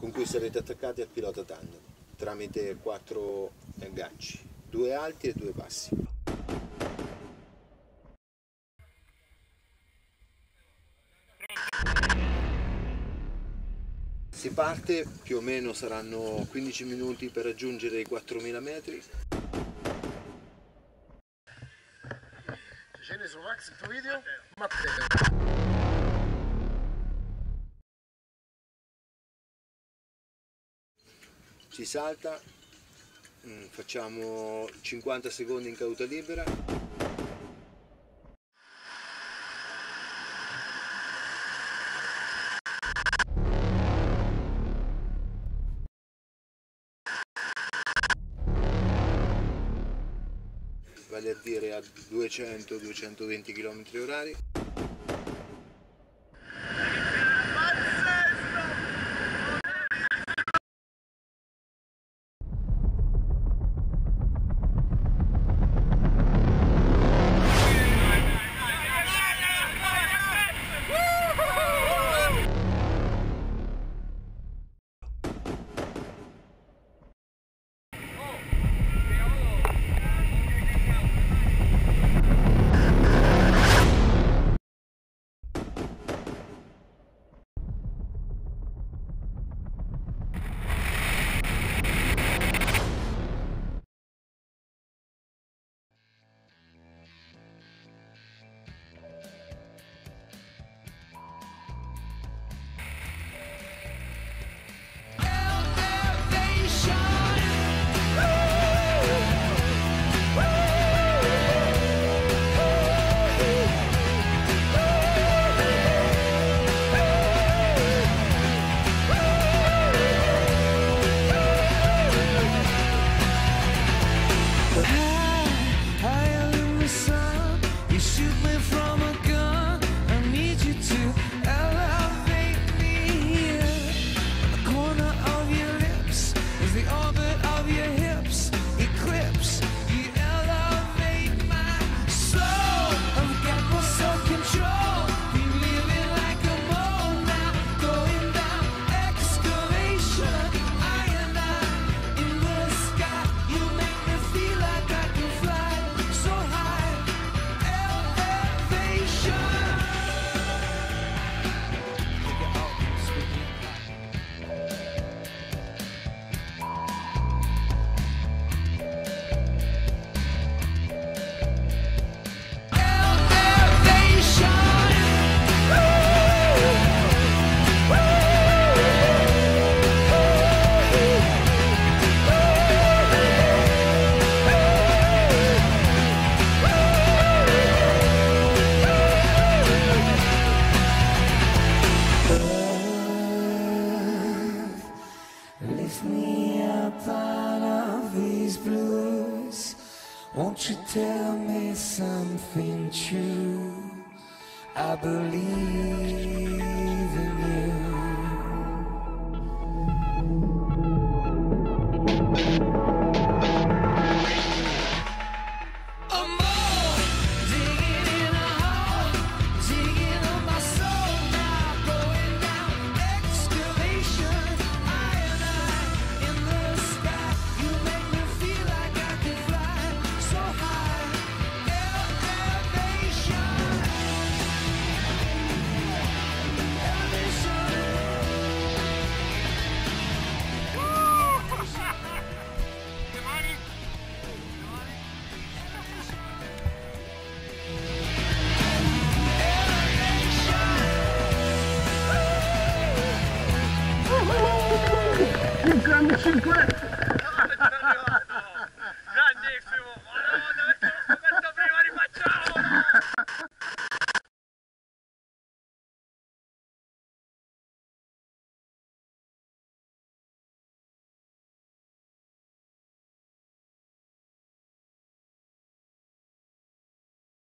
con cui sarete attaccati al pilota tandem tramite 4 agganci, 2 alti e 2 bassi. Si parte, più o meno saranno 15 minuti per raggiungere i 4000 metri. Si salta, facciamo 50 secondi in caduta libera. Vale a dire a 200-220 km/h. Won't you tell me something true? I believe in you. I'm all digging in a hole, digging up my soul now, going down excavation. I and I in the sky, you make me feel like I can fly. You've done this in great.